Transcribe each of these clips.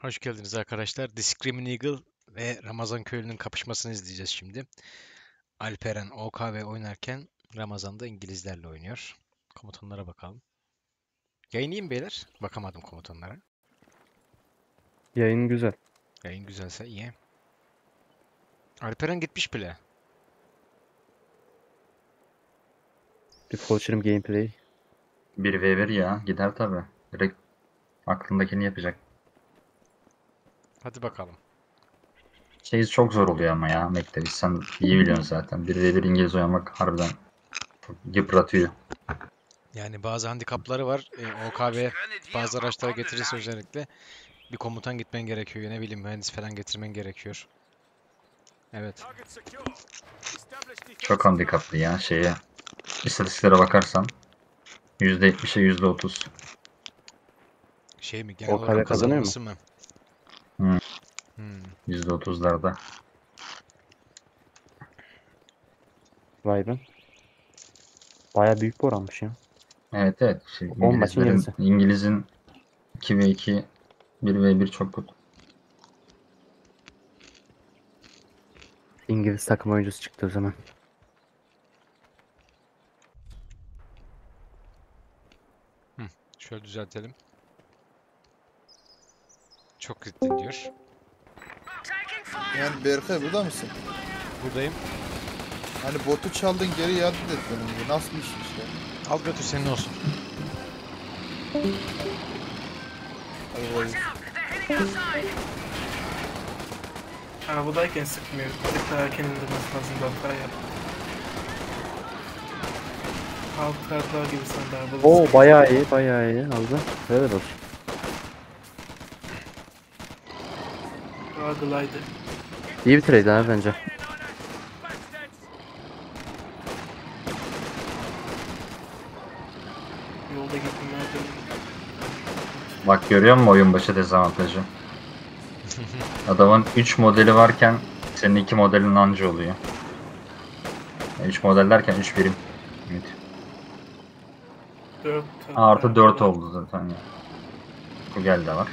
Hoş geldiniz arkadaşlar. The Screaming Eagle ve Ramazan Köylü'nün kapışmasını izleyeceğiz şimdi. Alperen OKW oynarken Ramazan da İngilizlerle oynuyor. Komutanlara bakalım. Yayınlayayım beyler. Bakamadım komutanlara. Yayın güzel. Yayın güzelse iyi. Alperen gitmiş bile. Bir koçerim gameplay. 1v1 ya. Gider tabi. Direkt aklındakini yapacak. Hadi bakalım. Şey çok zor oluyor ama ya Ahmet'te. Sen iyi biliyorsun zaten. 1v1 İngiliz oynamak harbiden yıpratıyor. Yani bazı handikapları var. OKB bazı araçlara getirirse özellikle bir komutan gitmen gerekiyor. Ne bileyim mühendis falan getirmen gerekiyor. Evet. Çok handikaplı ya şeye. İstatistiklere bakarsan %70'e %30. Şey mi? Genel olarak kazanıyor mu? Hmm. %30'larda. Vay be. Baya büyük bir oranmış ya. Evet evet. Şey, İngiliz'in 2v2 1v1 çok kötü. İngiliz takım oyuncusu çıktı o zaman. Şöyle düzeltelim. Çok gittin diyor. Yani Berkay burada mısın? Buradayım. Hani botu çaldın geri iade etmedin. Nasıl bir iş işte? Al götür senin olsun. Arabadayken sıkmıyor. Tekrar indirmesi lazım. Berkay yap. Alt taraflar gibi sende. Oo bayağı iyi bayağı iyi. Aldı. Evet olsun. İyi bir trade abi bence. Yolda gittim nerede? Bak görüyor musun oyun başı dezavantajı? Adamın 3 modeli varken senin 2 modelin anca oluyor. 3 model derken 3 birim. Evet. 4, artı 4 oldu zaten ya. Bu geldi de var.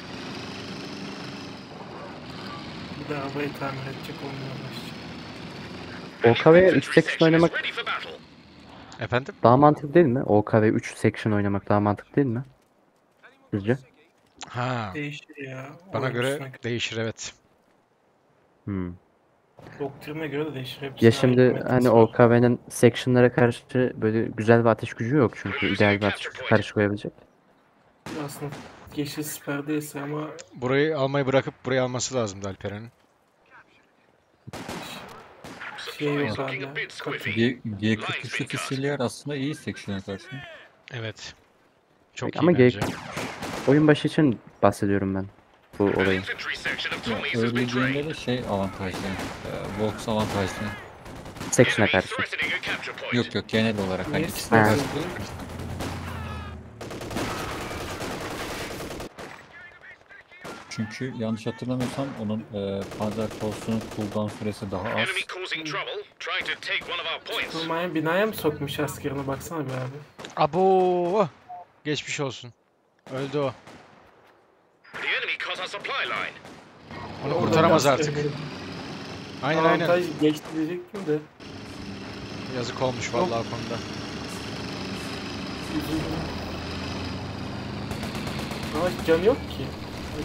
Daha arabayı tamir edecek olmuyor. OKV 3 section oynamak efendim? Daha mantıklı değil mi? OKV 3 section oynamak daha mantıklı değil mi? Sizce? Ha. Değişir ya. Bana göre sanki değişir evet. Doktrine göre de değişir. Hepsine ya şimdi hani OKV'nin section'lara karşı böyle güzel bir ateş gücü yok çünkü ideal bir ateş gücü karşı koyabilecek. Aslında yeşil siperdeyse ama burayı almayı bırakıp burayı alması lazımdı Alperen'in. Şey o halde. G43 fısiller aslında iyi seksiyon zaten. Evet. Çok iyi ama bence. Oyun başı için bahsediyorum ben bu olayı. Öyleyeceğinde de şey avantajlı. Box avantajlı. Section'a karşı. Yok yok genel olarak. Hani ikisine karşı. Çünkü yanlış hatırlamıyorsam onun Panzer IV'sunun cooldown süresi daha az. Kurmaya binaya mı sokmuş askerini baksana be abi. Abo! Geçmiş olsun. Öldü o. Onu kurtaramaz artık. Aynen aynen. Avantaj geçtirecektim de. Yazık olmuş vallahi konuda. Ama can yok ki.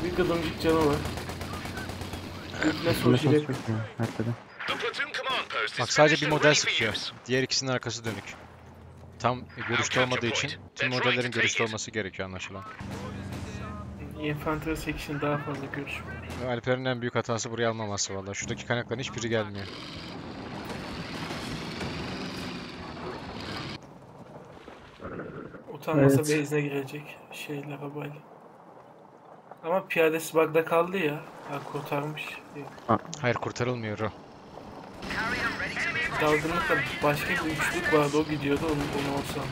Bir kadımcık canı var. Bak sadece bir model sıkıyor. Diğer ikisinin arkası dönük. Tam görüşte olmadığı için tüm modellerin görüşte olması gerekiyor anlaşılan. Infantrie section daha fazla görüş. Alper'in en büyük hatası buraya almaması valla. Şuradaki kaynakların hiçbiri gelmiyor. Utanmasa evet. Base'ine girecek şeyle arabayla. Ama piyadesi bug'da kaldı ya. Kurtarmış. Hayır kurtarılmıyor o. Dalgınlıkla başka bir üçlük vardı o gidiyordu onu olsam.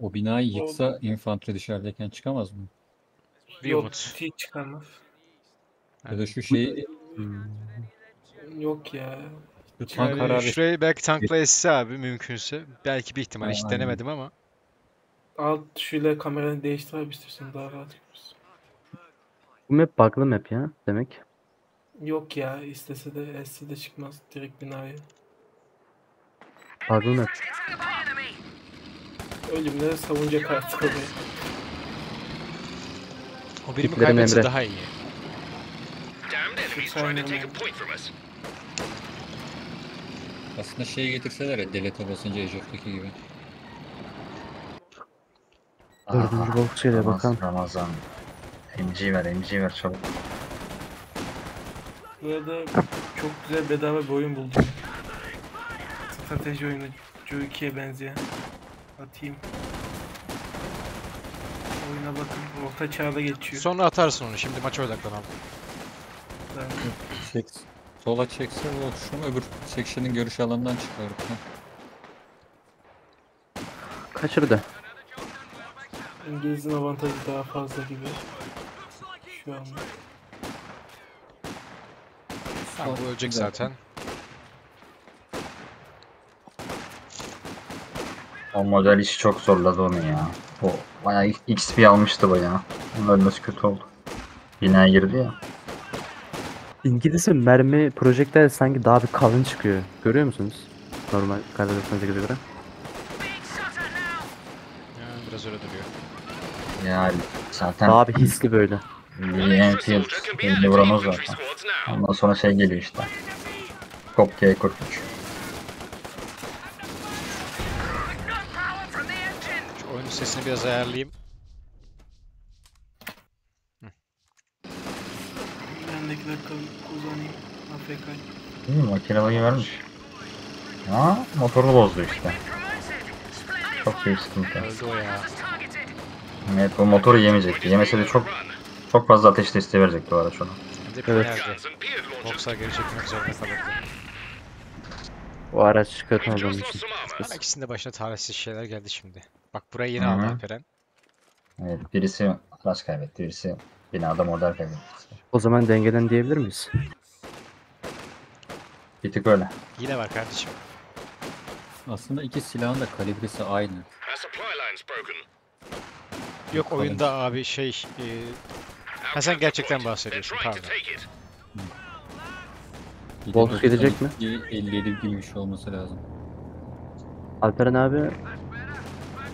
O binayı yıksa infantry dışarıdayken çıkamaz mı? Yok hiç çıkamaz. Ya da şu şeyi... Yok ya. Şurayı belki tankla esse abi mümkünse. Belki bir ihtimal hiç denemedim ama. alt tuşuyla kameranı değiştirebilirsin, daha rahat görürsün. Bu map bug'lı map ya demek. Yok ya, istese de esse de çıkmaz direkt binaya. Bug'lı map. Ölümleri savunacak artık oluyor. O birimi kaybetse daha iyi. Aslında şeyi getirseler ya, delete basınca Ejof'taki gibi. Dördüncü boksuyla bakalım. Ramazan. MG ver, MG ver çabuk. Burada çok güzel bedava bir oyun buldum. Strateji oyunu, Jo2'ye benzeyen. Atayım. Oyuna bakın, orta çağda geçiyor. Sonra atarsın onu, şimdi maça odaklanalım. Çek, sola çekse o tuşunu öbür section'in görüş alanından çıkarıp. Kaçırdı. İngiliz'in avantajı daha fazla gibi. Şu an. Tamam, bu ölecek zaten. O model işi çok zorladı onu ya. O bayağı XP almıştı bayağı. Onun ölmesi kötü oldu. Binaya girdi ya. İngiliz'in mermi projektler sanki daha bir kalın çıkıyor. Görüyor musunuz? Normal kardeşlerinize göre. Yani biraz öyle duruyor. Yani zaten daha bir hisli böyle. Yeni vuramaz zaten. Ondan sonra şey geliyor işte. Kopya korkmuş. Şu oyun sesini biraz ayarlayayım. Bir dakika uzanayım. Afk'yim. İyi, makine bayi vermiş. Ha, motoru bozdu işte. Çok büyük sıkıntı. Evet, bu motoru yemeyecekti. Yemese de çok fazla ateş desteği verecekti o araç ona. Evet. Box'a geri çekmek zorunda kalırdı. Bu araç çıkartan olduğum için. İkisinin de başına talihsiz şeyler geldi şimdi. Bak burayı yine aldı Alperen. Evet, birisi araç kaybetti, birisi binada model kaybetti. O zaman dengeden diyebilir miyiz? Bir tık öyle. Yine var kardeşim. Aslında iki silahın da kalibresi aynı. Yok kalın. Oyunda abi şey... Ha, sen gerçekten bahsediyorsun, pardon. Bolt gelecek mi? 57 girmiş olması lazım. Alperen abi...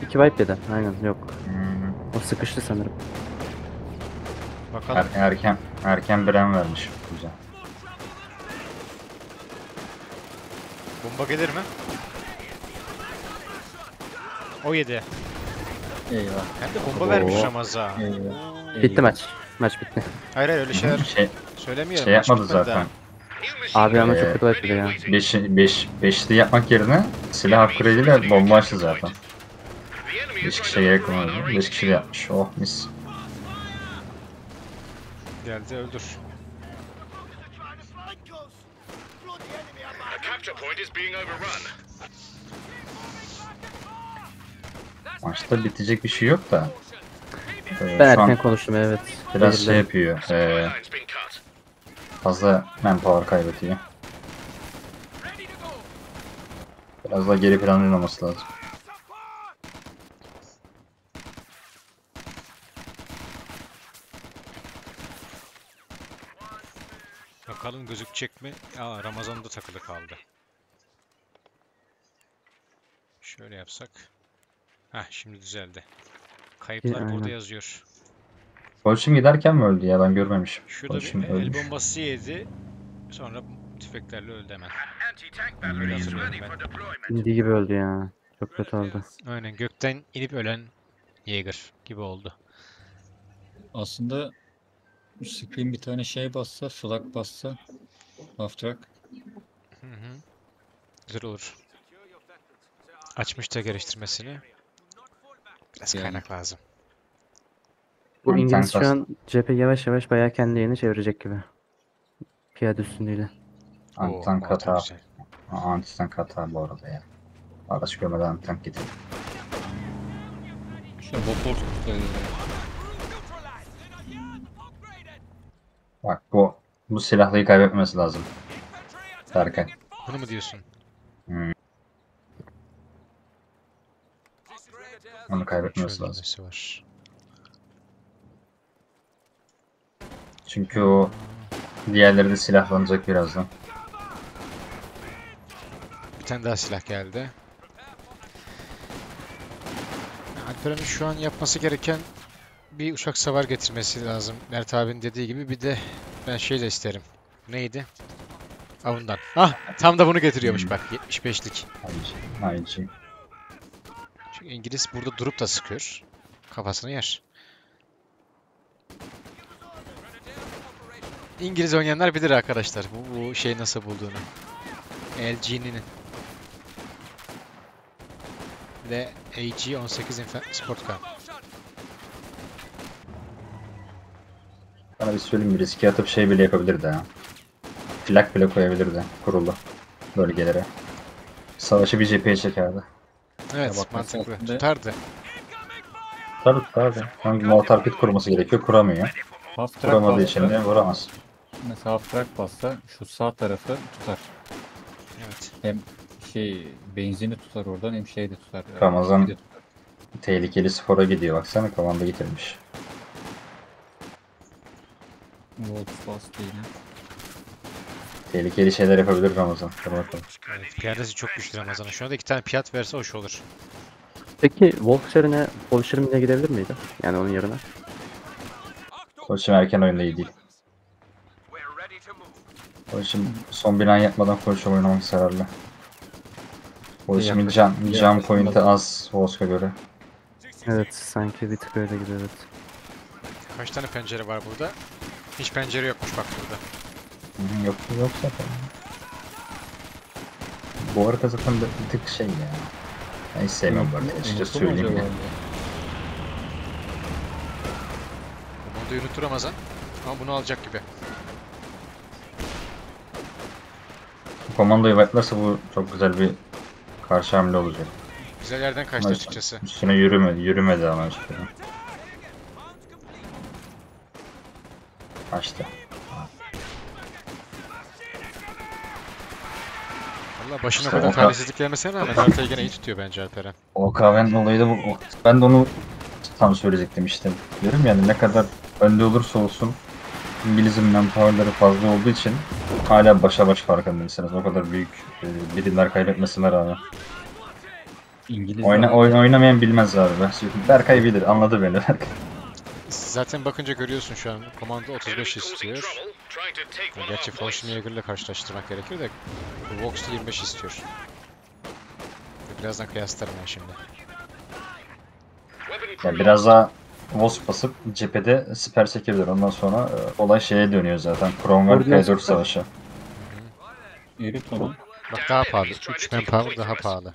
2 wipe dedi, aynen yok. O sıkıştı sanırım. Bakalım. Erken brem vermiş. Güzel. Bomba gelir mi? O yedi. Eyvah. Hem de bomba vermiş Ramaz'a. Bitti maç. Maç bitti. Hayır öyle şeyler söylemiyorum. Şey yapmadı zaten. Abi ama çok kötü etti ya. 5'li yapmak yerine silah upgrade'iyle bomba açtı zaten. 5 kişiye gerek olmadı. 5 kişi yapmış. Oh mis. Geldi, öldür. Maçta bitecek bir şey yok da. Ben erken konuştum, evet. Biraz şey yapıyor. Fazla manpower kaybediyor. Biraz daha geri planlanması lazım. Bakalım gözükecek mi? Aa, Ramazan'da takılı kaldı. Şöyle yapsak. Hah, şimdi düzeldi. Kayıplar burada yazıyor. Polşim giderken mi öldü ya? Ben görmemişim. Şurada Polşim bir el bombası yedi. Sonra tüfeklerle öldü hemen. İndiği gibi öldü ya. Çok kötü oldu. Aynen, gökten inip ölen Jaeger gibi oldu. Aslında... Screen bir tane şey bassa, flag bassa, half-track. Güzel olur. Açmış da geliştirmesini. Biraz kaynak lazım. Bu İngiliz şu an cephe yavaş yavaş bayağı kendini çevirecek gibi. Piyade üstünlüğüyle. Antank hata. Antank hata bu arada ya. Araç görmeden antank gidelim. Şöyle botlar tutuyor. Bak bu silahlıyı kaybetmesi lazım. Berkay. Bunu mu diyorsun? Onu kaybetmemiz lazım. Var. Çünkü o diğerleri de silahlanacak birazdan. Bir tane daha silah geldi. Alperen'in şu an yapması gereken bir uçak savar getirmesi lazım. Mert abinin dediği gibi bir de ben şey de isterim. Neydi? Avundan. Ah, tam da bunu getiriyormuş bak. 75'lik. Hayır. Çünkü İngiliz burada durup da sıkıyor. Kafasını yer. İngiliz oynayanlar bilir arkadaşlar bu şey nasıl bulduğunu. LG'nin ve AG-18 Sportcar. Bana bir söyleyeyim mi? Riske atıp şey bile yapabilirdi ha. Flag bile koyabilirdi kurulu bölgelere. Savaşı bir cepheye çekerdi. Evet, mantıklı. Tutardı. Hangi mortar pit kurması gerekiyor? Kuramıyor. Kuramadığı için de vuramaz. Mesela half-track bassa şu sağ tarafı tutar. Evet. Hem şey benzini tutar oradan hem şey de tutar. Ramazan de tutar. Tehlikeli spora gidiyor baksana komando getirmiş. Tehlikeli şeyler yapabilir Ramazan. Evet, piyadesi çok güçlü Ramazan'a. Şu anda 2 tane piyat verse hoş olur. Peki Wolfscher'ine Wolfscher'ine gidebilir miydi? Yani onun yerine. Koçum erken oyunda iyi değil. Koçum son bilan yapmadan koçum oynamak sararlı. Koçumun jam point'i az Volsk'a göre. Evet sanki bir tık öyle gibi evet. Kaç tane pencere var burada? Hiç pencere yokmuş bak burada. Yok zaten. Bu arada zaten bir tık şey ya. Ben hiç sevmem bu arada. Açıkçası söyleyeyim ya. Bunu unutur Ramazan ama bunu alacak gibi. Komandoyu wipe'larsa bu çok güzel bir karşı hamle olacak. Güzel yerden kaçtı açıkçası. Üstüne yürümedi ama işte. Kaçtı. Valla başına işte kadar talihsizlik gelmesine rağmen haritayı gene iyi tutuyor bence Alperen. OKW'nin olayı da bu. Ben de onu tam söyleyecektim işte. Diyorum yani ne kadar önde olursa olsun İngiliz'in manpower'ları fazla olduğu için hala başa baş farkındaysanız o kadar büyük birimler kaybetmesine rağmen. Oynamayan bilmez abi. Berkay bilir, anladı beni Berkay. Zaten bakınca görüyorsun şu an komando 35 istiyor. Gerçi Forschmeier ile karşılaştırmak gerekir de Vox 25 istiyor. Birazdan kıyaslarım ben şimdi. Yani biraz daha Wasp basıp cephede siper çekebilir. Ondan sonra olay şeye dönüyor zaten. Cromwell P4 savaşı. Bak daha pahalı. 3 manpower daha pahalı.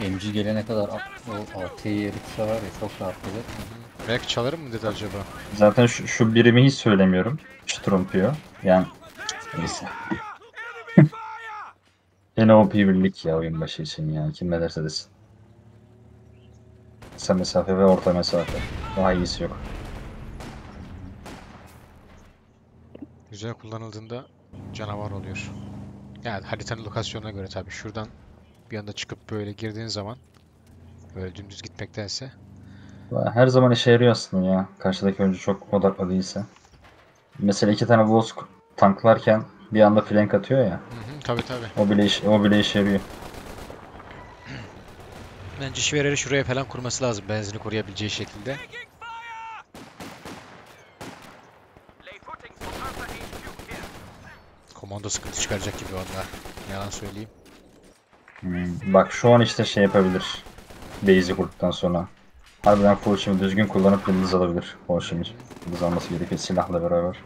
MG gelene kadar o AT'yi erikse var ya çok rahatladı. Belki çalarım mı dedi acaba? Zaten şu birimi hiç söylemiyorum. Strumpiyo. Yani neyse. Yine OP birlik ya oyun başı için yani kim ne derse desin. Kısa mesafe ve orta mesafe. Daha iyisi yok. Güzel kullanıldığında canavar oluyor. Yani haritanın lokasyonuna göre tabii. Şuradan bir anda çıkıp böyle girdiğin zaman böyle dümdüz gitmektense. Her zaman işe yarıyor aslında ya. Karşıdaki oyuncu çok odaklı değilse. Mesela 2 tane Volsk tanklarken bir anda flank atıyor ya. Tabii. O bile işe yarıyor. Bence şiverleri şuraya falan kurması lazım. Benzini koruyabileceği şekilde. Komando sıkıntı çıkaracak gibi valla. Yalan söyleyeyim. Bak şu an işte şey yapabilir. Base'i kurduktan sonra. Harbiden Forşim'i düzgün kullanıp yıldız alabilir. Forşim'i yıldız alması gerekiyor silahla beraber.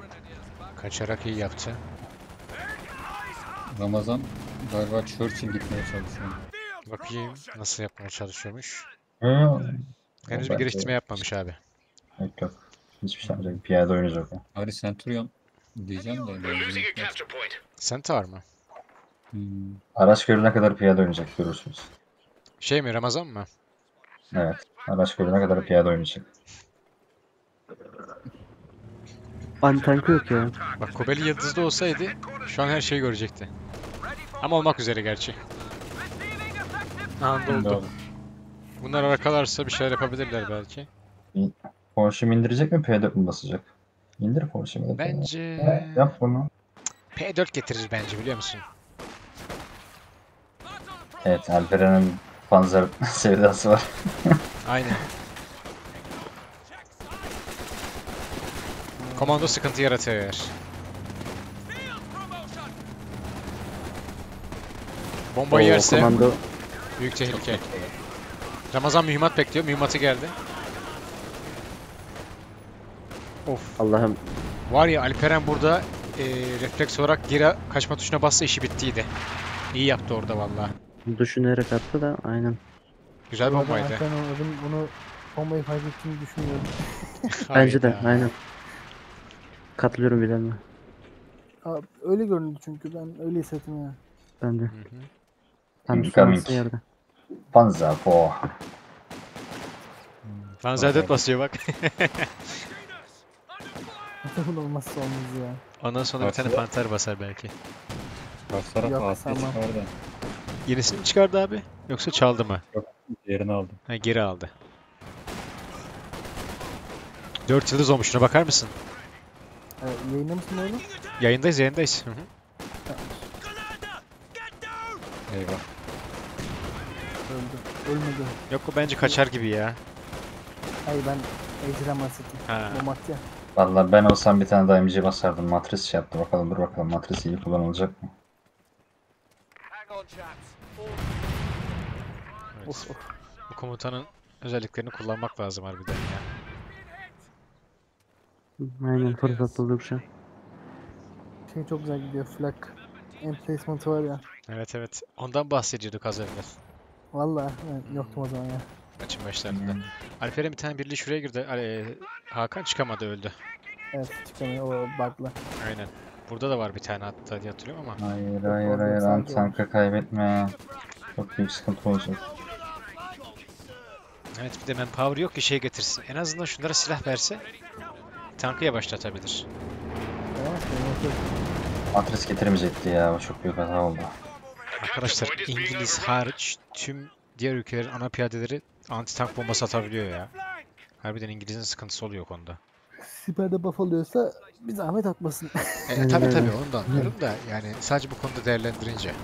Kaçarak iyi yaptı. Ramazan galiba Church'in gitmeye çalışıyor. Bakayım nasıl yapmaya çalışıyormuş. Henüz bir geliştirme yapmamış abi. Yok. Hiçbir şey yapmayacak. Piyade oynayacak. Abi Centurion diyeceğim de. Centaur mı? Araç görüne kadar piyade oynayacak görürsünüz. Şey mi Ramazan mı? Evet. Araç görüne kadar piyade oynayacak. Abi tankı yok ya. Bak Kobeli yıldızda olsaydı şu an her şeyi görecekti. Ama olmak üzere gerçi. Anında oldu. Bunlar arakalarsa bir şeyler yapabilirler belki. Porsche'mi indirecek mi? P4 mi basacak? İndir Porsche'mi. Bence... yap bunu. P4 getirir bence, biliyor musun? Evet, Alperen'in Panzer sevdası var. Aynen. Komando sıkıntı yaratıyor eğer. Bomba yerse komando... büyük tehlike. Ramazan mühimmat bekliyor. Mühimmatı geldi. Of. Allah'ım. Var ya, Alperen burada refleks olarak geri kaçma tuşuna bassa işi bittiydi. İyi yaptı orada vallahi. Düşünerek attı da aynen. Güzel bombaydı. Ben bunu bombayı kaybettiğini düşünmüyorum. Bence de aynen. Katılıyorum bilenle. Öyle göründü çünkü, ben öyle hissettim ya. Ben de. Tam sonrası yerde. Panzer IV. Panzer IV basıyor bak. Bu da olmazsa olmaz ya. Ondan sonra bir tane Panther basar belki. Yok, yenisini mi çıkardı abi? Yoksa çaldı mı? Yok, yerini aldı. Ha, geri aldı. 4 yıldız olmuş, şuna bakar mısın? Yayında mısın oğlum? Yayındayız, yayındayız. Hı -hı. Eyvah. Öldü, ölmedi. Yok, o bence kaçar gibi ya. Hayır, ben Ejder'e bahsettim. Valla ben olsam bir tane daha MG basardım. Matris şey yaptı, bakalım dur bakalım matris iyi kullanılacak mı? Evet. Bu komutanın özelliklerini kullanmak lazım harbiden ya. Aynen, fırsat bulduk şu an. Şey çok güzel gidiyor, flag emplacement'ı var ya. Evet evet, ondan bahsediyorduk az evvel. Valla yoktum o zaman ya. Açın başlarında. Alperen bir tane birliği şuraya girdi. Hakan çıkamadı, öldü. Evet, çıkamıyor o bug'la. Aynen. Burada da var bir tane hatta diye hatırlıyorum ama. Hayır hayır hayır, antanka kaybetme. Çok büyük sıkıntı olacak. Evet, bir de manpower yok ki şey getirsin. En azından şunlara silah verse tankı yavaşlatabilir. Matres getirmeyecekti ya, o çok büyük hata oldu. Arkadaşlar, İngiliz hariç tüm diğer ülkelerin ana piyadeleri anti tank bombası atabiliyor ya. Harbiden İngiliz'in sıkıntısı oluyor konuda. Siperde buff alıyorsa bir zahmet atmasın. Tabii tabii, ondan anlıyorum da yani sadece bu konuda değerlendirince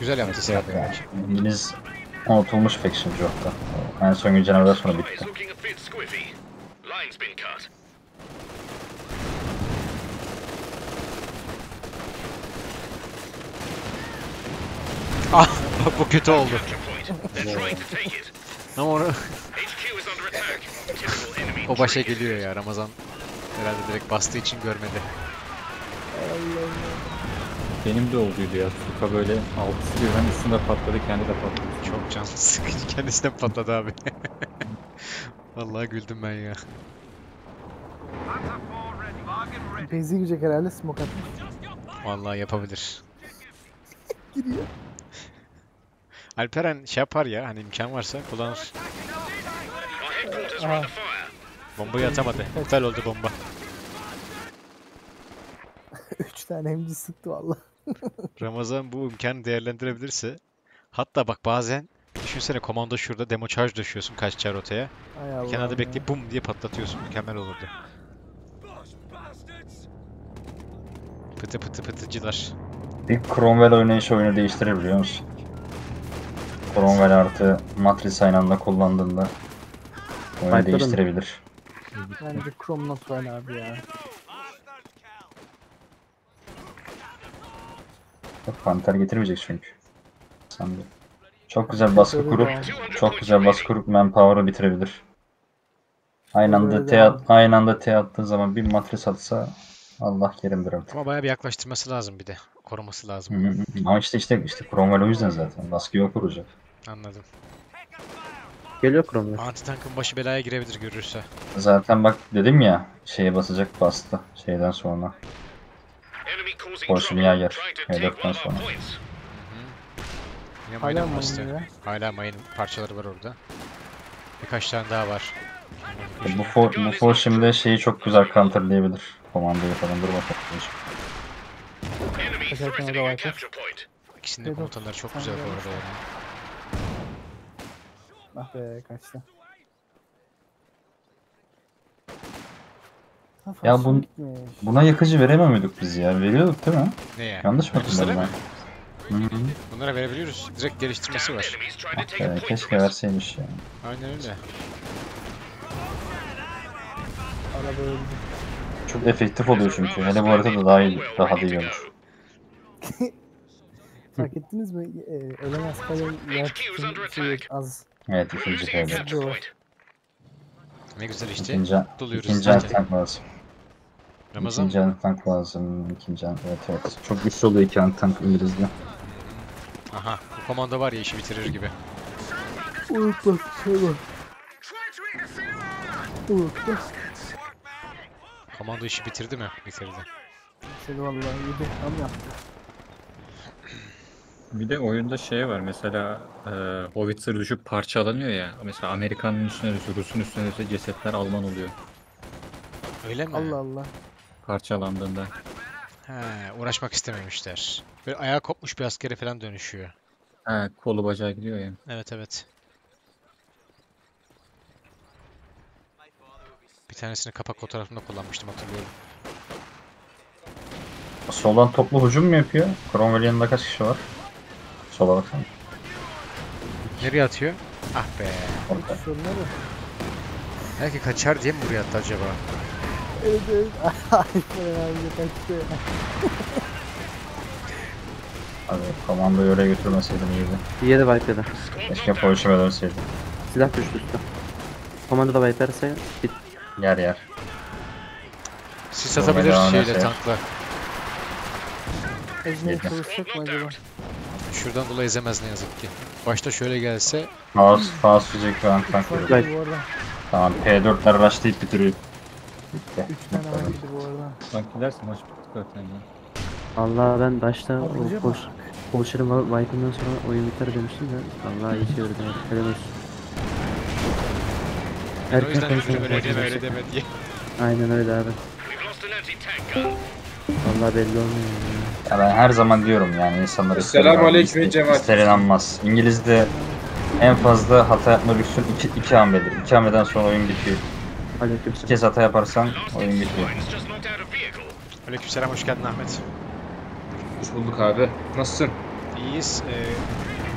güzel yaptı Siperde. Evet, İngiliz unutulmuş faction Jo'da. En son güncellemeden sonra bitti. Ah, bu kötü oldu. Ama onu... o başa geliyor ya, Ramazan herhalde direkt bastığı için görmedi. Benim de olduydu ya, Tuka böyle altı diyorum, üstünde patladı, kendi de patladı. Çok canlı sıkıcı, kendisi de patladı abi. Vallahi güldüm ben ya. Benzi gülecek herhalde, smoke atmış. Vallahi yapabilir. Gidiyor. Alperen şey yapar ya, hani imkan varsa kullanır. Aha. Bombayı atamadı. İptal oldu bomba. 3 tane MG sıktı valla. Ramazan bu imkanı değerlendirebilirse. Hatta bak bazen düşünsene, komando şurada demo charge düşüyorsun kaçacağı rotaya. Kenarda bekleyip bum diye patlatıyorsun. Mükemmel olurdu. Pıtı pıtı pıtıcılar. Bir Cromwell oynayışı oyunu değiştirebiliyor musun? Cromwell artı matris aynı anda kullandığında oyunu Fight'da değiştirebilir. Bence Cromwell oyna abi ya. Panther getirmeyecek çünkü. Sandım. Çok güzel baskı kurup, çok güzel baskı kurup manpower'ı bitirebilir. Aynı anda T attığı zaman bir matris atsa Allah kerimdir artık. Ama bayağı bir yaklaştırması lazım bir de. Koruması lazım. Ama işte Cromwell o yüzden zaten. Baskıyı o kuracak. Anladım. Geliyor Cromwell. Antitankın başı belaya girebilir görürse. Zaten bak dedim ya, şeye basacak, bastı. Şeyden sonra. Porsche'un yer. Hedeften sonra. Yine mayın bastı. Hala mayın parçaları var orada. Birkaç tane daha var. Bu şimdi şeyi çok güzel counterlayabilir. Komando yapalım, dur bakalım. İkisinin de komutanları çok güzel bu arada yani. Ah be, kaçtı. Ya buna yakıcı veremiyor muyduk biz ya? Veriyorduk değil mi? Neye? Yanlış mı hatırladım ben? Hı-hı. Bunlara verebiliyoruz. Direkt geliştirmesi var. Ah be, keşke verseymiş ya. Aynen öyle. Çok efektif oluyor çünkü. Hele bu haritada daha iyi olur. Fark ettiniz mi? Ölen askerlerin yer az. Evet, ikinci kayda. Ne güzel işte. İkinci an tank lazım. Ramazan. İkinci an tank lazım. İkinci an, evet evet. Çok güçlü oluyor iki an tank İngiliz'de. Aha, bu komando var ya, işi bitirir gibi. Unutma, unutma. Unutma. Komando işi bitirdi mi? Bitirdi. Bitirdi vallahi, iyi bir tam yaptı. Bir de oyunda şey var mesela, Howitzer düşüp parçalanıyor ya. Mesela Amerikan'ın üstüne düşüyor, Rus'un üstüne düşüyor, cesetler Alman oluyor. Öyle mi? Allah Allah. Parçalandığında. He, uğraşmak istememişler. Böyle ayağı kopmuş bir askere falan dönüşüyor. He, kolu bacağı gidiyor yani. Evet evet. Bir tanesini kapak fotoğrafında kullanmıştım, hatırlıyorum. Soldan toplu hücum mu yapıyor? Cromwell'in yanında kaç kişi var? Sola bakalım. Nereye atıyor? Ah be. Orada. Belki kaçar diye mi buraya attı acaba? Evet evet. Abi komandoyu oraya götürmeseydim iyiydi. İyi de bayıkladı. Keşke Porsche'e dönseydim. Silah düştü üstte. Komando da bayıklarsa git. Yer yer. Siz atabilir şeyle, tankla. Ezmeye çalışacak mı acaba? Şuradan dolayı ezemez ne yazık ki. Başta şöyle gelse... Faust diyecek ve tank vuruyor. Tamam, P4'ler rushlayıp bitiriyor. Bitti. 3 tane var gitti bu arada. Tank gidersin, maç bittik zaten ya. Valla ben başta Polşer'in Viper'dan sonra oyun biter demiştim de. Valla iyi çevirdim. Helal. O yüzden üzülüm, öyle deme diye. Aynen öyle abi. Valla belli olmuyor ya. Ya ben her zaman diyorum yani, insanlar ister inanmaz. İngiliz'de en fazla hata yapma lüksün 2 hamledir. 2 hamleden sonra oyun bitiyor. Bir kez hata yaparsan oyun bitiyor. Aleykümselam, hoş geldin Ahmet. Hoş bulduk abi. Nasılsın? İyiyiz.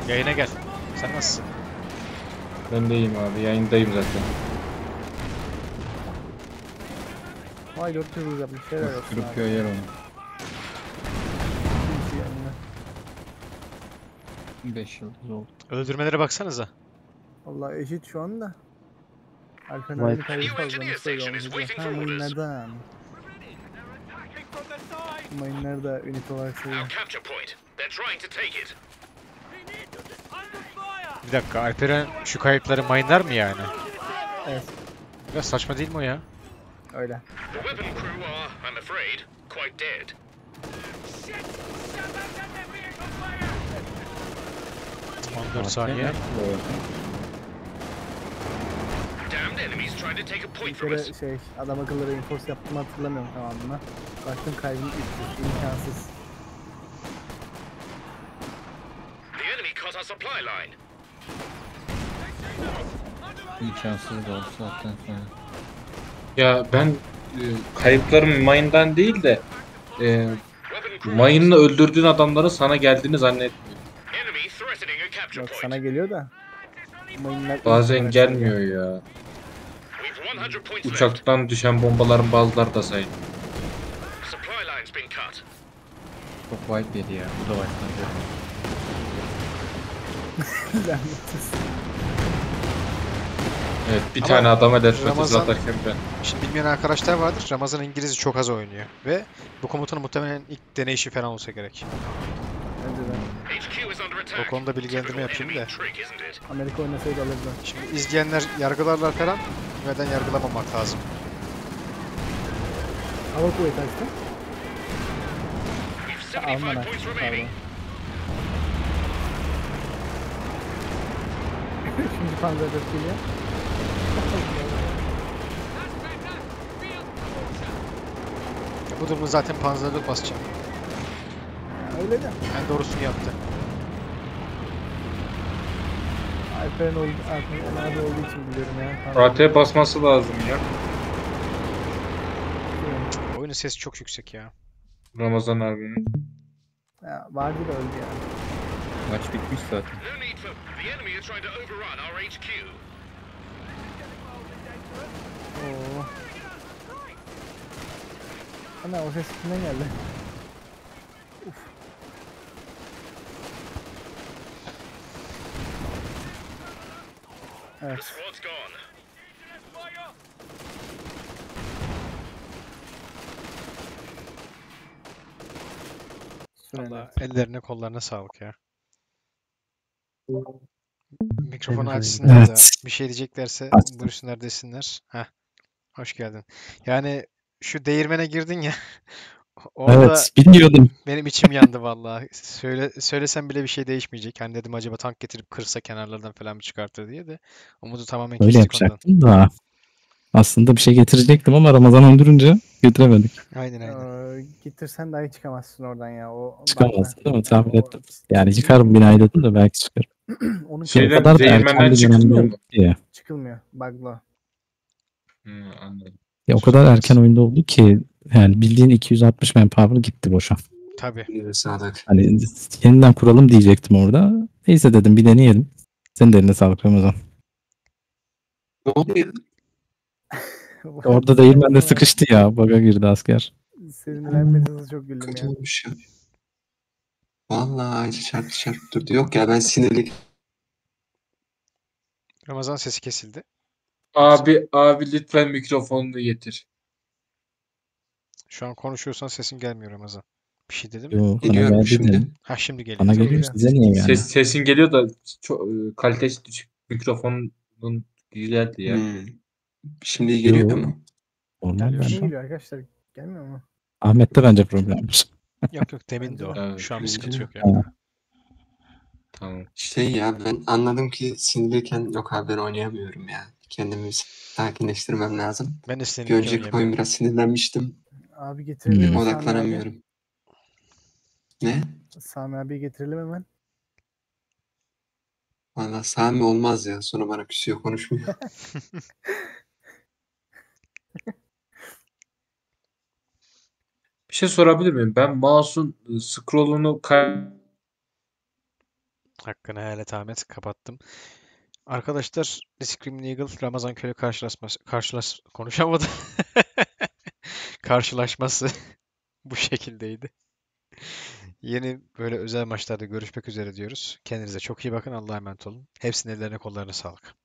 Yayına gel. Sen nasılsın? Ben de iyiyim abi. Yayındayım zaten. Vay, 400 yapmış, helal olsun abi. Kırpıyor, yer onu. Kimisi yanına. 5 yıldız oldu. Öldürmelere baksanıza. Vallahi eşit şu anda. Alperen abi kayıp alacağımız da olmayacak. Ha, mayınlardan. Mayınlar da ünit olarak seviyor. Bir dakika, Alperen şu kayıpları mayınlar mı yani? Evet. Biraz saçma değil mi o ya? Öyle. Tam 4 saniye. Bir kere şey, adam akıllı reinforce yaptığımı hatırlamıyorum tamamına. Baktım kaybını üstü, imkansız. İmkansız da olsa zaten sonra. Ya ben kayıplarım mayından değil de mayınla öldürdüğün adamların sana geldiğini zannetmiyorum. Yok, sana geliyor da bazen gelmiyor ya. Uçaktan düşen bombaların bazıları da sayın. Çok white dedi ya. Bu da white dedi. Evet, bir ama tane adam hedef atarken ben. Şimdi bilmeyen arkadaşlar vardır. Ramazan İngiliz'i çok az oynuyor ve bu komutanın muhtemelen ilk deneyişi falan olsa gerek. O konuda bilgilendirme yapayım da. Amerika oynasaydı alırdı. Şimdi izleyenler yargılarlar falan. Neden yargılamamak lazım? Hava kuvveti açtı. Alman açtı. Şimdi Panzer IV geliyor. Bu durumu zaten Panzer IV basacağım. Öyle de. Ben doğrusunu yaptı. Alperen olduğu için biliyorum ya. AT basması lazım ya. Oyunun sesi çok yüksek ya. Ramazan abinin. Ya vardı da öldü ya. Maç bitmiş zaten. Oo. Ana o ses kimden geldi? Uf. Evet. Valla ellerine kollarına sağlık ya. Mikrofonu açsınlar evet. Da bir şey diyeceklerse buyursunlar desinler. Heh. Hoş geldin. Yani şu değirmene girdin ya. Orada evet, bilmiyordum. Benim içim yandı vallahi. Söylesem bile bir şey değişmeyecek. Hani dedim acaba tank getirip kırsa kenarlardan falan bir çıkartır diye de umudu tamamen öyle kestik ondan. Öyle yapacaktım da. Aslında bir şey getirecektim ama Ramazan öldürünce getiremedik. Aynen. Getirsen dahi çıkamazsın oradan ya. Çıkamazsın değil mi? Tahmin ettim. Yani çıkarım binayı dedim de belki çıkarım. Onun şeyden değirmenden çıkılmıyor mu? Çıkılmıyor. Bug'la. Anladım. Ya o kadar erken oyunda oldu ki yani bildiğin 260 manpower gitti boşa. Tabii. Hani yeniden kuralım diyecektim orada. Neyse dedim bir deneyelim. Senin de eline sağlık Ramazan. Ne oluyor? Orada değirmen de sıkıştı ya. Bug'a girdi asker. Sevinirlenmediğiniz çok güldüm ya. Kötüymüş ya. Vallahi çarptı durdu. Yok ya ben sinirli. Ramazan sesi kesildi. Abi lütfen mikrofonunu getir. Şu an konuşuyorsan sesin gelmiyor Ramazan. Bir şey dedim mi? Yo, geliyorum şimdi. Ha şimdi geliyor. Bana geliyor size niye yani? Sesin geliyor da çok, kalitesi düşük. Mikrofonun güzeldi ya. Şimdi geliyor mu? Geliyor arkadaşlar. Gelmiyor mu? Ahmet'te bence problemmiş. Yok demin de o. Evet, şu an bir sıkıntı yok yani. Tamam. Şey ya ben anladım ki sinirliyken yok abi ben oynayamıyorum ya. Kendimi sakinleştirmem lazım. Ben de sinirliyken oynayamıyorum. Bir önceki oyun biraz sinirlenmiştim. Abi getirelim mi? Odaklanamıyorum. Abi. Ne? Sami abi getirelim hemen. Valla Sami olmaz ya. Sonra bana küsüyor konuşmuyor. Bir şey sorabilir miyim? Ben mouse'un scroll'unu hakkını helal Ahmet kapattım. Arkadaşlar The Screaming Eagle Ramazan Köylü konuşamadı. Karşılaşması bu şekildeydi. Yeni böyle özel maçlarda görüşmek üzere diyoruz. Kendinize çok iyi bakın. Allah'a emanet olun. Hepsinin ellerine kollarına sağlık.